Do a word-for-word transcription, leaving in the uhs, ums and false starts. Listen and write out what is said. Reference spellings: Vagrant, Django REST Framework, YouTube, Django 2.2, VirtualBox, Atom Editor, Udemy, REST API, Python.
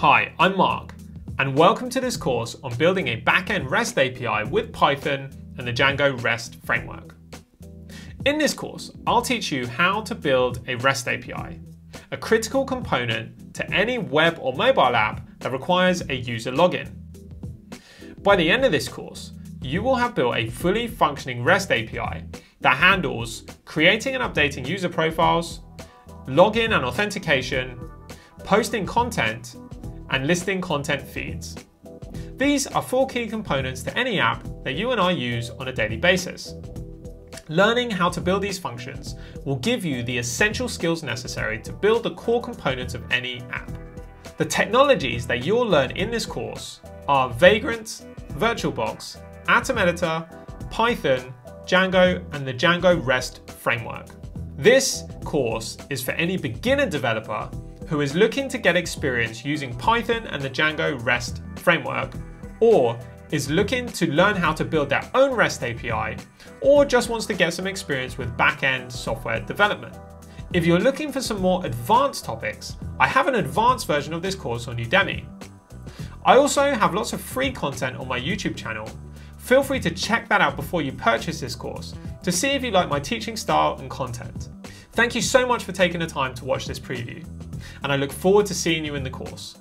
Hi, I'm Mark, and welcome to this course on building a backend REST A P I with Python and the Django REST framework. In this course, I'll teach you how to build a REST A P I, a critical component to any web or mobile app that requires a user login. By the end of this course, you will have built a fully functioning REST A P I that handles creating and updating user profiles, login and authentication, posting content, and listing content feeds. These are four key components to any app that you and I use on a daily basis. Learning how to build these functions will give you the essential skills necessary to build the core components of any app. The technologies that you'll learn in this course are Vagrant, VirtualBox, Atom Editor, Python, Django, and the Django REST framework. This course is for any beginner developer who is looking to get experience using Python and the Django REST framework, or is looking to learn how to build their own REST A P I, or just wants to get some experience with back-end software development. If you're looking for some more advanced topics, I have an advanced version of this course on Udemy. I also have lots of free content on my YouTube channel. Feel free to check that out before you purchase this course to see if you like my teaching style and content. Thank you so much for taking the time to watch this preview, and I look forward to seeing you in the course.